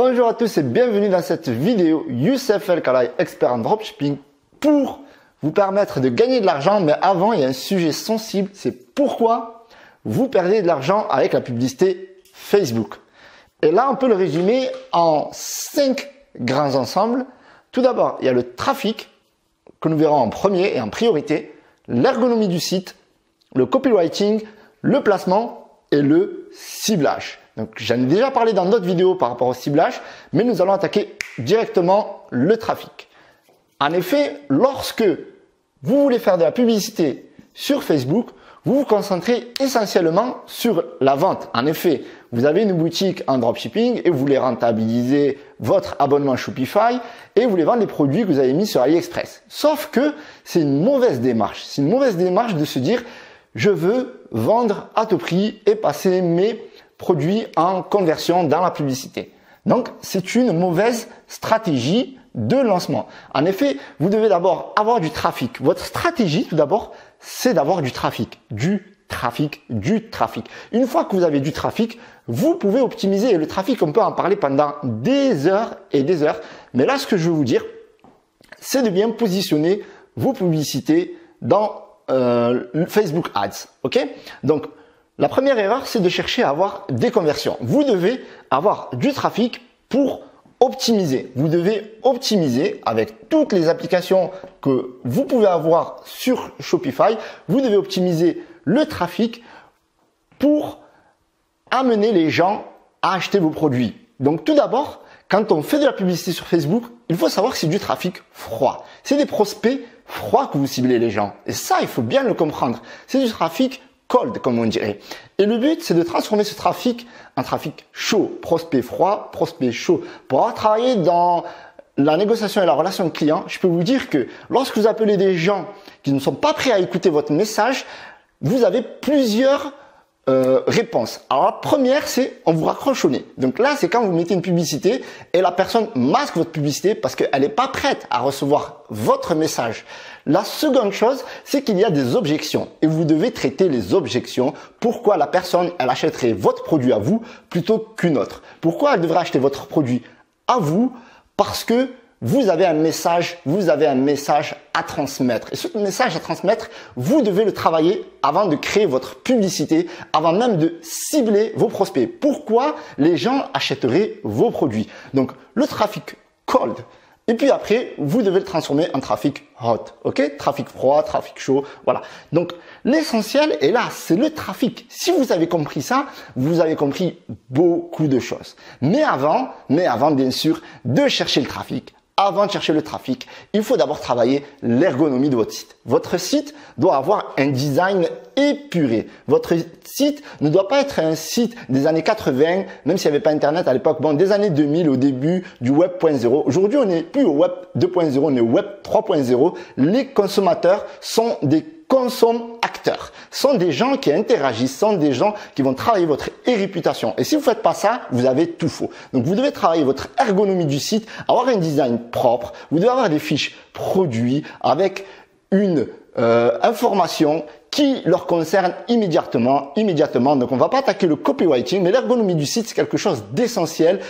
Bonjour à tous et bienvenue dans cette vidéo Youssef El Kalaï, expert en dropshipping, pour vous permettre de gagner de l'argent. Mais avant, il y a un sujet sensible, c'est pourquoi vous perdez de l'argent avec la publicité Facebook. Et là, on peut le résumer en 5 grands ensembles. Tout d'abord, il y a le trafic, que nous verrons en premier et en priorité, l'ergonomie du site, le copywriting, le placement et le ciblage. Donc, j'en ai déjà parlé dans d'autres vidéos par rapport au ciblage, mais nous allons attaquer directement le trafic. En effet, lorsque vous voulez faire de la publicité sur Facebook, vous vous concentrez essentiellement sur la vente. En effet, vous avez une boutique en dropshipping et vous voulez rentabiliser votre abonnement Shopify et vous voulez vendre les produits que vous avez mis sur AliExpress. Sauf que c'est une mauvaise démarche. C'est une mauvaise démarche de se dire « je veux vendre à tout prix et passer mes produits en conversion dans la publicité ». Donc, c'est une mauvaise stratégie de lancement. En effet, vous devez d'abord avoir du trafic. Votre stratégie, tout d'abord, c'est d'avoir du trafic, du trafic. Une fois que vous avez du trafic, vous pouvez optimiser. Et le trafic, on peut en parler pendant des heures et des heures. Mais là, ce que je veux vous dire, c'est de bien positionner vos publicités dans Facebook Ads. Ok? Donc, la première erreur, c'est de chercher à avoir des conversions. Vous devez avoir du trafic pour optimiser. Vous devez optimiser avec toutes les applications que vous pouvez avoir sur Shopify. Vous devez optimiser le trafic pour amener les gens à acheter vos produits. Donc tout d'abord, quand on fait de la publicité sur Facebook, il faut savoir que c'est du trafic froid. C'est des prospects froids que vous ciblez les gens. Et ça, il faut bien le comprendre. C'est du trafic cold, comme on dirait. Et le but, c'est de transformer ce trafic en trafic chaud, prospect froid, prospect chaud. Pour avoir travaillé dans la négociation et la relation client, je peux vous dire que lorsque vous appelez des gens qui ne sont pas prêts à écouter votre message, vous avez plusieurs réponses. Alors la première, c'est on vous raccroche au nez. Donc là, c'est quand vous mettez une publicité et la personne masque votre publicité parce qu'elle n'est pas prête à recevoir votre message. La seconde chose, c'est qu'il y a des objections et vous devez traiter les objections. Pourquoi la personne, elle achèterait votre produit à vous plutôt qu'une autre? Pourquoi elle devrait acheter votre produit à vous? Parce que vous avez un message à transmettre. Et ce message à transmettre, vous devez le travailler avant de créer votre publicité, avant même de cibler vos prospects. Pourquoi les gens achèteraient vos produits? Donc, le trafic cold. Et puis après, vous devez le transformer en trafic hot. Ok? Trafic froid, trafic chaud. Voilà. Donc, l'essentiel est là. C'est le trafic. Si vous avez compris ça, vous avez compris beaucoup de choses. Mais avant, bien sûr, de chercher le trafic. Avant de chercher le trafic, il faut d'abord travailler l'ergonomie de votre site. Votre site doit avoir un design épuré. Votre site ne doit pas être un site des années 80, même s'il n'y avait pas Internet à l'époque. Bon, des années 2000 au début du Web 0.0. Aujourd'hui, on n'est plus au Web 2.0, on est au Web 3.0. Les consommateurs sont des consommateurs, sont des gens qui interagissent, sont des gens qui vont travailler votre réputation. Et si vous faites pas ça, vous avez tout faux. Donc vous devez travailler votre ergonomie du site, avoir un design propre, vous devez avoir des fiches produits avec une information qui leur concerne immédiatement. Donc on va pas attaquer le copywriting, mais l'ergonomie du site, c'est quelque chose d'essentiel.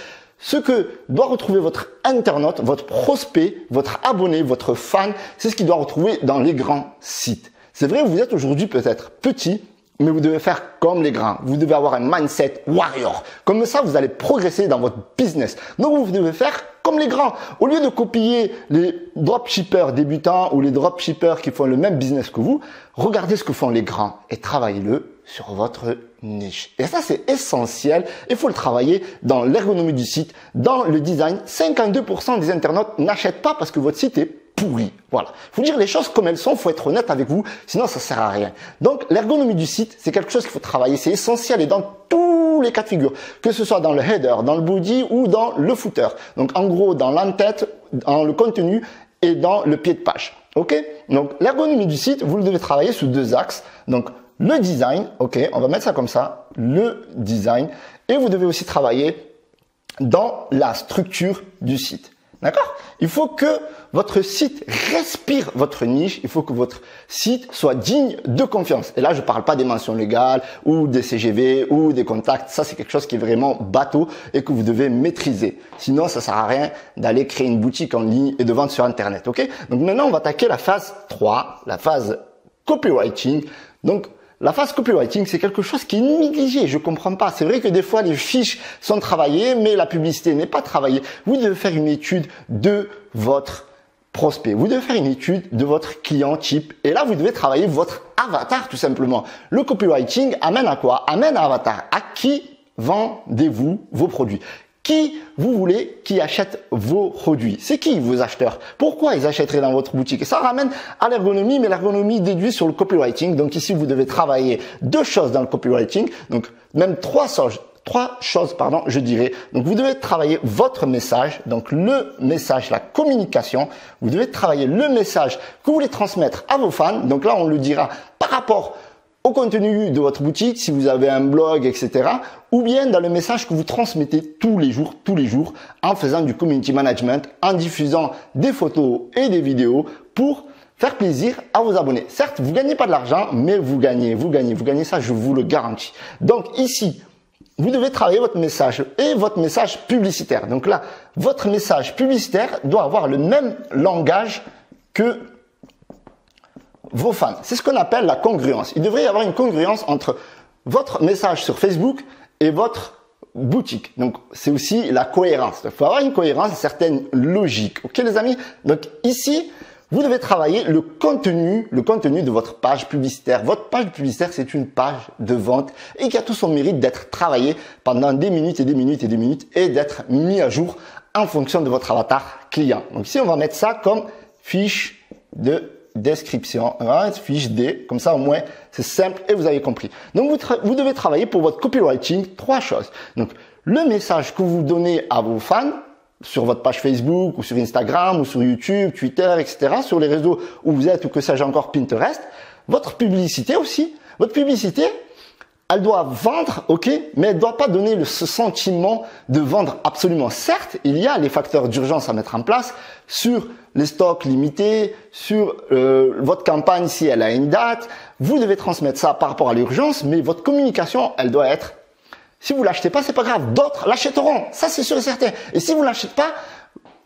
Ce que doit retrouver votre internaute, votre prospect, votre abonné, votre fan, c'est ce qu'il doit retrouver dans les grands sites. C'est vrai, vous êtes aujourd'hui peut-être petit, mais vous devez faire comme les grands. Vous devez avoir un mindset warrior. Comme ça, vous allez progresser dans votre business. Donc, vous devez faire comme les grands. Au lieu de copier les dropshippers débutants ou les dropshippers qui font le même business que vous, regardez ce que font les grands et travaillez-le sur votre niche. Et ça, c'est essentiel. Il faut le travailler dans l'ergonomie du site, dans le design. 52% des internautes n'achètent pas parce que votre site est pourri. Voilà. Faut dire les choses comme elles sont. Faut être honnête avec vous. Sinon, ça sert à rien. Donc, l'ergonomie du site, c'est quelque chose qu'il faut travailler. C'est essentiel et dans tous les cas de figure. Que ce soit dans le header, dans le body ou dans le footer. Donc, en gros, dans l'entête, dans le contenu et dans le pied de page. Ok? Donc, l'ergonomie du site, vous le devez travailler sous 2 axes. Donc, le design. Ok. On va mettre ça comme ça. Le design. Et vous devez aussi travailler dans la structure du site. D'accord? Il faut que votre site respire votre niche. Il faut que votre site soit digne de confiance. Et là, je ne parle pas des mentions légales ou des CGV ou des contacts. Ça, c'est quelque chose qui est vraiment bateau et que vous devez maîtriser. Sinon, ça ne sert à rien d'aller créer une boutique en ligne et de vendre sur Internet. Ok? Donc maintenant, on va attaquer la phase 3, la phase copywriting. Donc, la phase copywriting, c'est quelque chose qui est négligé. Je comprends pas. C'est vrai que des fois, les fiches sont travaillées, mais la publicité n'est pas travaillée. Vous devez faire une étude de votre prospect. Vous devez faire une étude de votre client type. Et là, vous devez travailler votre avatar, tout simplement. Le copywriting amène à quoi? Amène à avatar. À qui vendez-vous vos produits? Qui vous voulez qui achète vos produits? C'est qui vos acheteurs? Pourquoi ils achèteraient dans votre boutique? Et ça ramène à l'ergonomie, mais l'ergonomie déduit sur le copywriting. Donc ici, vous devez travailler deux choses dans le copywriting. Donc même trois choses, pardon, je dirais. Donc vous devez travailler votre message. Donc le message, la communication. Vous devez travailler le message que vous voulez transmettre à vos fans. Donc là, on le dira par rapport au contenu de votre boutique, si vous avez un blog, etc. Ou bien dans le message que vous transmettez tous les jours, en faisant du community management, en diffusant des photos et des vidéos pour faire plaisir à vos abonnés. Certes, vous gagnez pas de l'argent, mais vous gagnez, ça je vous le garantis. Donc ici, vous devez travailler votre message et votre message publicitaire. Donc là, votre message publicitaire doit avoir le même langage que vos fans. C'est ce qu'on appelle la congruence. Il devrait y avoir une congruence entre votre message sur Facebook et votre boutique. Donc, c'est aussi la cohérence. Il faut avoir une cohérence, une certaine logique. Ok, les amis? Donc, ici, vous devez travailler le contenu de votre page publicitaire. Votre page publicitaire, c'est une page de vente et qui a tout son mérite d'être travaillée pendant des minutes et d'être mis à jour en fonction de votre avatar client. Donc, ici, on va mettre ça comme fiche de description, fiche D, comme ça au moins c'est simple et vous avez compris. Donc vous devez travailler pour votre copywriting trois choses. Donc le message que vous donnez à vos fans sur votre page Facebook ou sur Instagram ou sur YouTube, Twitter, etc., sur les réseaux où vous êtes ou que sais-je encore, Pinterest. Votre publicité aussi, votre publicité, elle doit vendre, ok, mais elle doit pas donner ce sentiment de vendre absolument. Certes, il y a les facteurs d'urgence à mettre en place sur les stocks limités, sur votre campagne si elle a une date. Vous devez transmettre ça par rapport à l'urgence, mais votre communication, elle doit être, si vous l'achetez pas, c'est pas grave, d'autres l'achèteront, ça c'est sûr et certain. Et si vous l'achetez pas,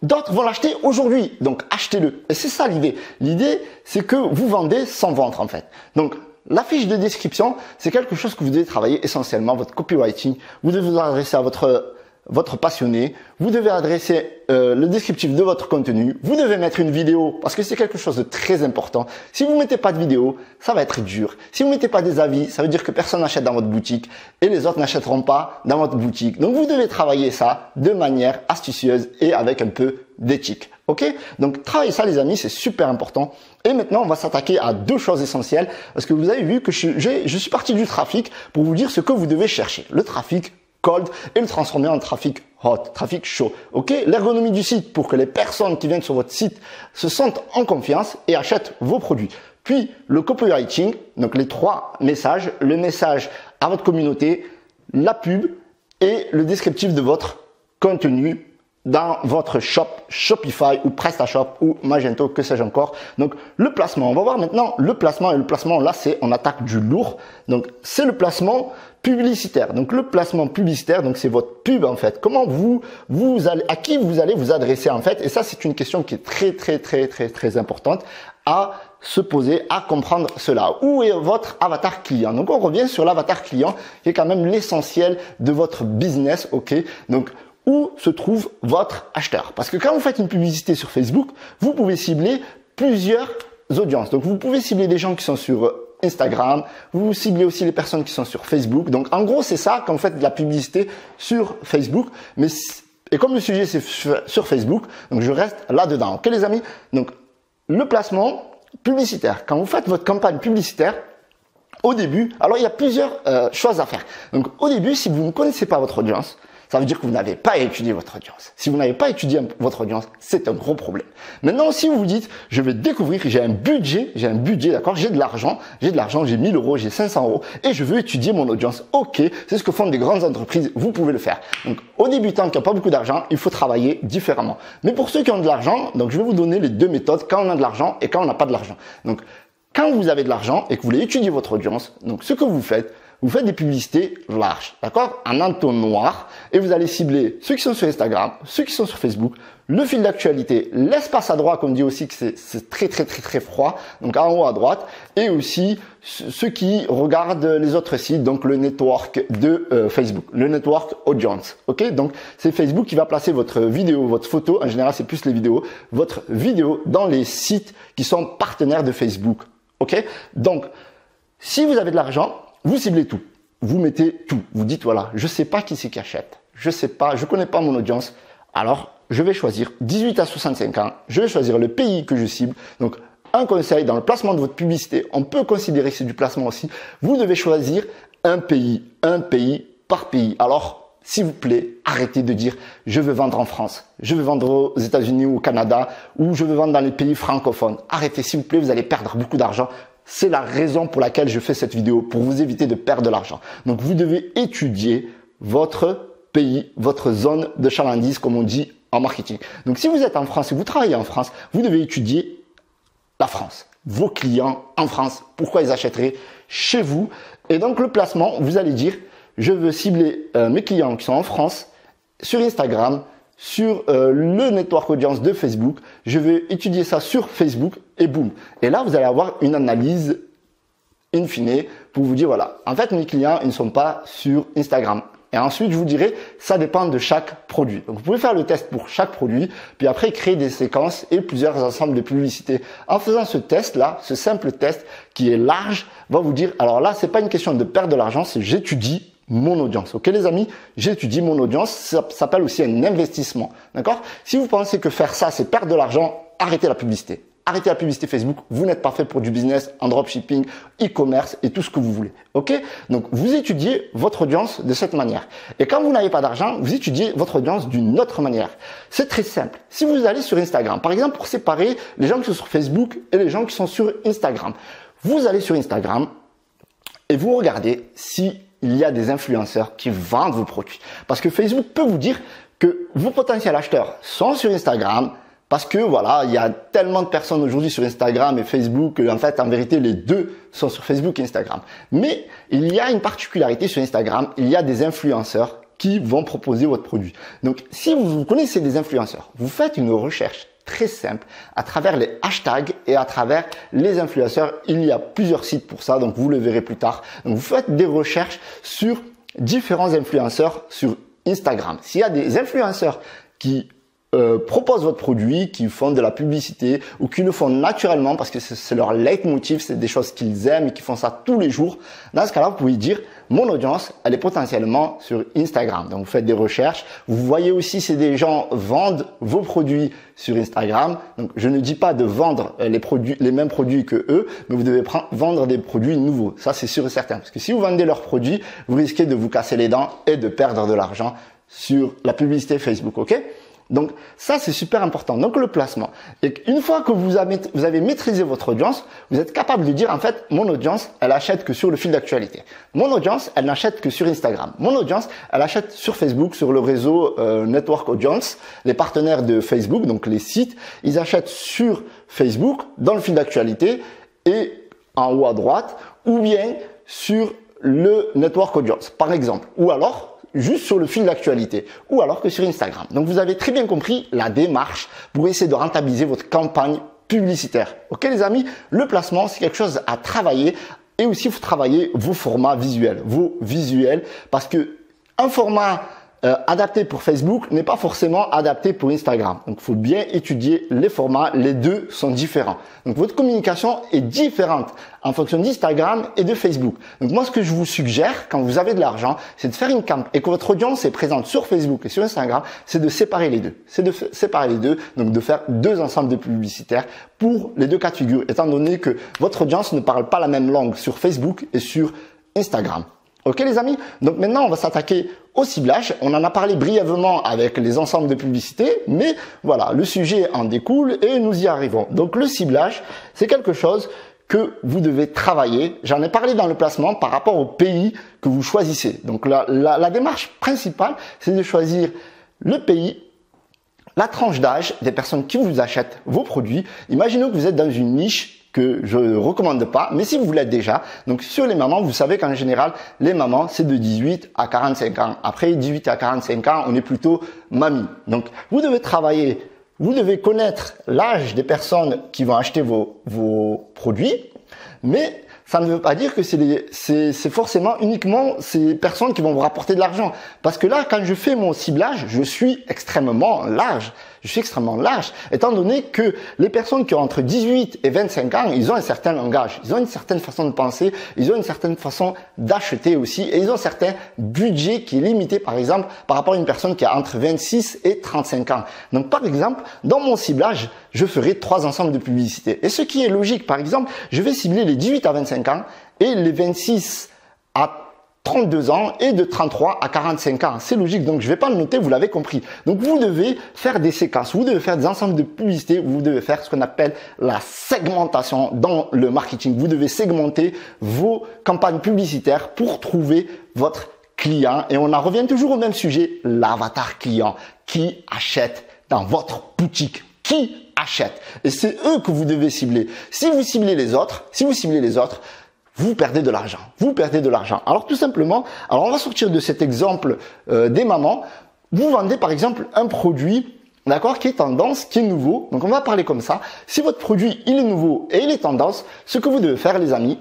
d'autres vont l'acheter aujourd'hui, donc achetez-le. Et c'est ça l'idée. L'idée, c'est que vous vendez sans vendre en fait. Donc la fiche de description, c'est quelque chose que vous devez travailler essentiellement, votre copywriting. Vous devez vous adresser à votre passionné. Vous devez adresser le descriptif de votre contenu. Vous devez mettre une vidéo parce que c'est quelque chose de très important. Si vous mettez pas de vidéo, ça va être dur. Si vous mettez pas des avis, ça veut dire que personne n'achète dans votre boutique et les autres n'achèteront pas dans votre boutique. Donc, vous devez travailler ça de manière astucieuse et avec un peu d'éthique. Ok? Donc, travaillez ça, les amis, c'est super important. Et maintenant, on va s'attaquer à deux choses essentielles parce que vous avez vu que je suis parti du trafic pour vous dire ce que vous devez chercher. Le trafic cold et le transformer en trafic hot, trafic chaud. Ok, l'ergonomie du site pour que les personnes qui viennent sur votre site se sentent en confiance et achètent vos produits. Puis le copywriting, donc les trois messages, le message à votre communauté, la pub et le descriptif de votre contenu dans votre shop, Shopify ou PrestaShop ou Magento, que sais-je encore. Donc le placement, on va voir maintenant le placement. Et le placement, là, c'est on attaque du lourd. Donc c'est le placement publicitaire. Donc le placement publicitaire, donc c'est votre pub en fait. Comment vous allez, à qui vous allez vous adresser en fait. Et ça, c'est une question qui est très importante à se poser, à comprendre cela. Où est votre avatar client? Donc on revient sur l'avatar client qui est quand même l'essentiel de votre business. Ok, donc où se trouve votre acheteur? Parce que quand vous faites une publicité sur Facebook, vous pouvez cibler plusieurs audiences. Donc, vous pouvez cibler des gens qui sont sur Instagram, vous ciblez aussi les personnes qui sont sur Facebook. Donc, en gros, c'est ça quand vous faites de la publicité sur Facebook. Et comme le sujet, c'est sur Facebook, donc je reste là-dedans. Ok, les amis? Donc, le placement publicitaire. Quand vous faites votre campagne publicitaire, au début, alors il y a plusieurs choses à faire. Donc, au début, si vous ne connaissez pas votre audience, ça veut dire que vous n'avez pas étudié votre audience. Si vous n'avez pas étudié votre audience, c'est un gros problème. Maintenant, si vous vous dites, je vais découvrir que j'ai un budget, d'accord, j'ai de l'argent, j'ai 1000 euros, j'ai 500 euros, et je veux étudier mon audience. Ok, c'est ce que font des grandes entreprises, vous pouvez le faire. Donc, aux débutants qui n'ont pas beaucoup d'argent, il faut travailler différemment. Mais pour ceux qui ont de l'argent, donc je vais vous donner les deux méthodes, quand on a de l'argent et quand on n'a pas de l'argent. Donc, quand vous avez de l'argent et que vous voulez étudier votre audience, donc ce que vous faites des publicités larges, d'accord, en entonnoir, et vous allez cibler ceux qui sont sur Instagram, ceux qui sont sur Facebook, le fil d'actualité, l'espace à droite, on dit aussi que c'est très froid, donc en haut à droite, et aussi ceux qui regardent les autres sites, donc le network de Facebook, le network audience, ok? Donc c'est Facebook qui va placer votre vidéo, votre photo, en général c'est plus les vidéos, votre vidéo dans les sites qui sont partenaires de Facebook, ok? Donc si vous avez de l'argent, vous ciblez tout, vous mettez tout, vous dites voilà, je sais pas qui c'est qui achète, je sais pas, je connais pas mon audience, alors je vais choisir 18 à 65 ans, je vais choisir le pays que je cible. Donc un conseil dans le placement de votre publicité, on peut considérer que c'est du placement aussi, vous devez choisir un pays par pays. Alors s'il vous plaît, arrêtez de dire je veux vendre en France, je veux vendre aux États-Unis ou au Canada, ou je veux vendre dans les pays francophones. Arrêtez s'il vous plaît, vous allez perdre beaucoup d'argent. C'est la raison pour laquelle je fais cette vidéo, pour vous éviter de perdre de l'argent. Donc, vous devez étudier votre pays, votre zone de chalandise, comme on dit en marketing. Donc, si vous êtes en France et vous travaillez en France, vous devez étudier la France, vos clients en France, pourquoi ils achèteraient chez vous. Et donc, le placement, vous allez dire, je veux cibler mes clients qui sont en France, sur Instagram, sur le network audience de Facebook, je vais étudier ça sur Facebook et boum. Et là, vous allez avoir une analyse in fine pour vous dire, voilà, en fait, mes clients, ils ne sont pas sur Instagram. Et ensuite, je vous dirai, ça dépend de chaque produit. Donc, vous pouvez faire le test pour chaque produit, puis après, créer des séquences et plusieurs ensembles de publicités. En faisant ce test-là, ce simple test qui est large, va vous dire, alors là, c'est pas une question de perdre de l'argent, c'est j'étudie mon audience. Ok les amis, j'étudie mon audience, ça s'appelle aussi un investissement. D'accord? Si vous pensez que faire ça, c'est perdre de l'argent, arrêtez la publicité. Arrêtez la publicité Facebook, vous n'êtes pas fait pour du business en dropshipping, e-commerce et tout ce que vous voulez. Ok? Donc, vous étudiez votre audience de cette manière. Et quand vous n'avez pas d'argent, vous étudiez votre audience d'une autre manière. C'est très simple. Si vous allez sur Instagram, par exemple, pour séparer les gens qui sont sur Facebook et les gens qui sont sur Instagram, vous allez sur Instagram et vous regardez si il y a des influenceurs qui vendent vos produits. Parce que Facebook peut vous dire que vos potentiels acheteurs sont sur Instagram parce que voilà, il y a tellement de personnes aujourd'hui sur Instagram et Facebook que en fait, en vérité, les deux sont sur Facebook et Instagram. Mais il y a une particularité sur Instagram, il y a des influenceurs qui vont proposer votre produit. Donc, si vous connaissez des influenceurs, vous faites une recherche très simple à travers les hashtags et à travers les influenceurs. Il y a plusieurs sites pour ça, donc vous le verrez plus tard. Donc vous faites des recherches sur différents influenceurs sur Instagram. S'il y a des influenceurs qui proposent votre produit, qui font de la publicité ou qui le font naturellement parce que c'est leur leitmotiv, c'est des choses qu'ils aiment et qui font ça tous les jours, dans ce cas-là, vous pouvez dire mon audience, elle est potentiellement sur Instagram. Donc, vous faites des recherches. Vous voyez aussi si des gens vendent vos produits sur Instagram. Donc, je ne dis pas de vendre les produits, les mêmes produits que eux, mais vous devez vendre des produits nouveaux. Ça, c'est sûr et certain. Parce que si vous vendez leurs produits, vous risquez de vous casser les dents et de perdre de l'argent sur la publicité Facebook. OK? Donc, ça, c'est super important. Donc, le placement. Et une fois que vous avez maîtrisé votre audience, vous êtes capable de dire, en fait, mon audience, elle achète que sur le fil d'actualité. Mon audience, elle n'achète que sur Instagram. Mon audience, elle achète sur Facebook, sur le réseau Network Audience, les partenaires de Facebook, donc les sites. Ils achètent sur Facebook, dans le fil d'actualité, et en haut à droite, ou bien sur le Network Audience, par exemple. Ou alors juste sur le fil d'actualité ou alors que sur Instagram. Donc, vous avez très bien compris la démarche pour essayer de rentabiliser votre campagne publicitaire. Ok les amis, le placement, c'est quelque chose à travailler et aussi vous travaillez vos formats visuels, parce que un format adapté pour Facebook n'est pas forcément adapté pour Instagram. Donc, il faut bien étudier les formats. Les deux sont différents. Donc, votre communication est différente en fonction d'Instagram et de Facebook. Donc, moi, ce que je vous suggère quand vous avez de l'argent, c'est de faire une campagne et que votre audience est présente sur Facebook et sur Instagram, c'est de séparer les deux. Donc, de faire deux ensembles de publicitaires pour les deux cas de figure, étant donné que votre audience ne parle pas la même langue sur Facebook et sur Instagram. Ok les amis? Donc, maintenant, on va s'attaquer au ciblage. On en a parlé brièvement avec les ensembles de publicités, mais voilà, le sujet en découle et nous y arrivons. Donc le ciblage, c'est quelque chose que vous devez travailler. J'en ai parlé dans le placement par rapport au pays que vous choisissez. Donc la démarche principale, c'est de choisir le pays, la tranche d'âge des personnes qui vous achètent vos produits. Imaginons que vous êtes dans une niche que je ne recommande pas, mais si vous l'êtes déjà, donc sur les mamans, vous savez qu'en général, les mamans, c'est de 18 à 45 ans. Après 18 à 45 ans, on est plutôt mamie. Donc, vous devez travailler, vous devez connaître l'âge des personnes qui vont acheter vos produits, mais ça ne veut pas dire que c'est forcément uniquement ces personnes qui vont vous rapporter de l'argent. Parce que là, quand je fais mon ciblage, je suis extrêmement large. Étant donné que les personnes qui ont entre 18 et 25 ans, ils ont un certain langage, ils ont une certaine façon de penser, ils ont une certaine façon d'acheter aussi, et ils ont un certain budget qui est limité, par exemple, par rapport à une personne qui a entre 26 et 35 ans. Donc, par exemple, dans mon ciblage, je ferai 3 ensembles de publicités. Et ce qui est logique, par exemple, je vais cibler les 18 à 25 ans et les 26 à 32 ans et de 33 à 45 ans. C'est logique, donc je ne vais pas le noter, vous l'avez compris. Donc vous devez faire des séquences, vous devez faire des ensembles de publicités, vous devez faire ce qu'on appelle la segmentation dans le marketing. Vous devez segmenter vos campagnes publicitaires pour trouver votre client. Et on en revient toujours au même sujet, l'avatar client qui achète dans votre boutique. Qui achète? Et c'est eux que vous devez cibler. Si vous ciblez les autres, vous perdez de l'argent, Alors tout simplement, on va sortir de cet exemple des mamans. Vous vendez par exemple un produit, d'accord, qui est tendance, qui est nouveau. Donc on va parler comme ça. Si votre produit, il est nouveau et il est tendance, ce que vous devez faire les amis,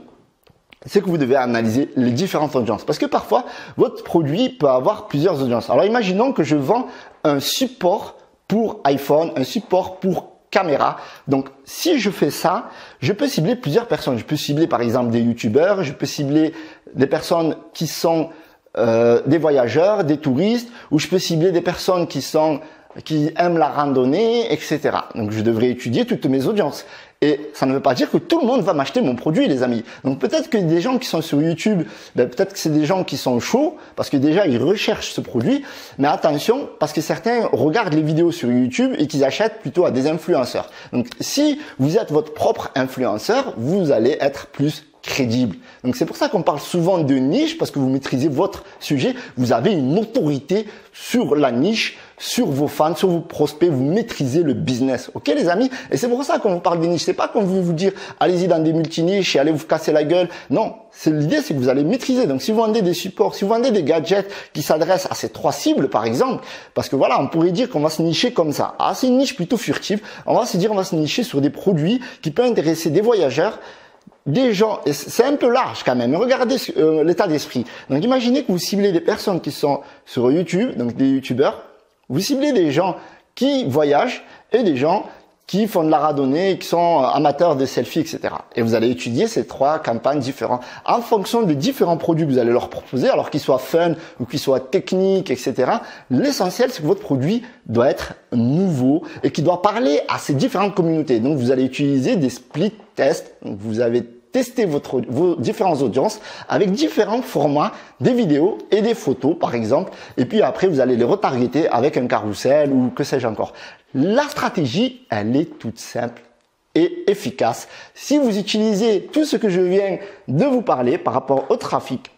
c'est que vous devez analyser les différentes audiences. Parce que parfois, votre produit peut avoir plusieurs audiences. Alors imaginons que je vends un support pour iPhone, un support pour caméra. Donc, si je fais ça, je peux cibler plusieurs personnes. Je peux cibler, par exemple, des youtubeurs, je peux cibler des personnes qui sont des voyageurs, des touristes, ou je peux cibler des personnes qui aiment la randonnée, etc. Donc, je devrais étudier toutes mes audiences. Et ça ne veut pas dire que tout le monde va m'acheter mon produit, les amis. Donc, peut-être que des gens qui sont sur YouTube, peut-être que c'est des gens qui sont chauds, parce que déjà, ils recherchent ce produit. Mais attention, parce que certains regardent les vidéos sur YouTube et qu'ils achètent plutôt à des influenceurs. Donc, si vous êtes votre propre influenceur, vous allez être plus crédible. Donc, c'est pour ça qu'on parle souvent de niche, parce que vous maîtrisez votre sujet. Vous avez une autorité sur la niche, sur vos fans, sur vos prospects. Vous maîtrisez le business. Ok, les amis? Et c'est pour ça qu'on vous parle de niche. C'est pas qu'on veut vous dire, allez-y dans des multiniches et allez vous casser la gueule. Non. L'idée, c'est que vous allez maîtriser. Donc, si vous vendez des supports, si vous vendez des gadgets qui s'adressent à ces 3 cibles, par exemple, parce que voilà, on pourrait dire qu'on va se nicher comme ça. Ah, c'est une niche plutôt furtive. On va se dire, on va se nicher sur des produits qui peuvent intéresser des voyageurs, des gens, et c'est un peu large quand même, regardez l'état d'esprit. Donc imaginez que vous ciblez des personnes qui sont sur YouTube, donc des youtubeurs, vous ciblez des gens qui voyagent et des gens qui font de la randonnée, qui sont amateurs de selfies, etc. Et vous allez étudier ces 3 campagnes différentes en fonction des différents produits que vous allez leur proposer, alors qu'ils soient fun ou qu'ils soient techniques, etc. L'essentiel, c'est que votre produit doit être nouveau et qui doit parler à ces différentes communautés. Donc, vous allez utiliser des split tests. Donc, vous avez testé vos différentes audiences avec différents formats, des vidéos et des photos, par exemple. Et puis après, vous allez les retargeter avec un carrousel ou que sais-je encore. La stratégie, elle est toute simple et efficace. Si vous utilisez tout ce que je viens de vous parler par rapport au trafic,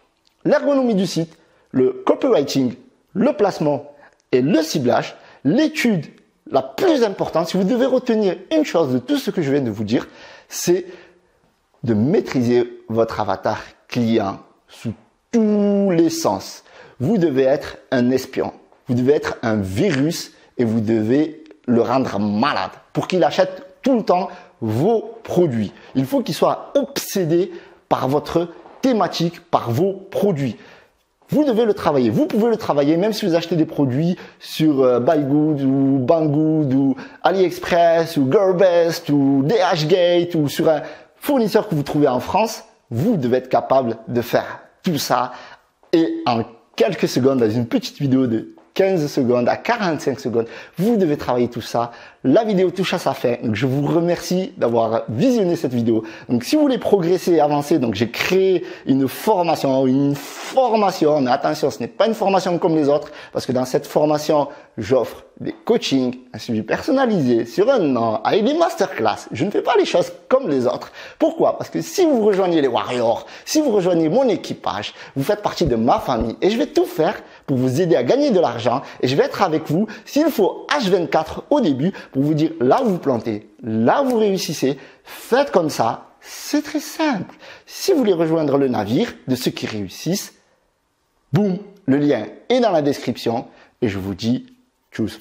l'ergonomie du site, le copywriting, le placement et le ciblage, l'étude la plus importante, si vous devez retenir une chose de tout ce que je viens de vous dire, c'est de maîtriser votre avatar client sous tous les sens. Vous devez être un espion, vous devez être un virus et vous devez le rendre malade pour qu'il achète tout le temps vos produits. Il faut qu'il soit obsédé par votre thématique, par vos produits. Vous devez le travailler. Vous pouvez le travailler même si vous achetez des produits sur Buygood ou Banggood ou AliExpress ou Gearbest ou DHgate ou sur un fournisseur que vous trouvez en France. Vous devez être capable de faire tout ça et en quelques secondes dans une petite vidéo de 15 secondes à 45 secondes. Vous devez travailler tout ça. La vidéo touche à sa fin. Donc, je vous remercie d'avoir visionné cette vidéo. Donc, si vous voulez progresser et avancer, donc, j'ai créé une formation. Mais attention, ce n'est pas une formation comme les autres parce que dans cette formation, j'offre des coachings, un suivi personnalisé sur un an avec des masterclass. Je ne fais pas les choses comme les autres. Pourquoi? Parce que si vous rejoignez les Warriors, si vous rejoignez mon équipage, vous faites partie de ma famille et je vais tout faire pour vous aider à gagner de l'argent et je vais être avec vous s'il faut H24 au début pour vous dire là où vous plantez, là où vous réussissez, faites comme ça, c'est très simple. Si vous voulez rejoindre le navire de ceux qui réussissent, boum, le lien est dans la description et je vous dis tchuss.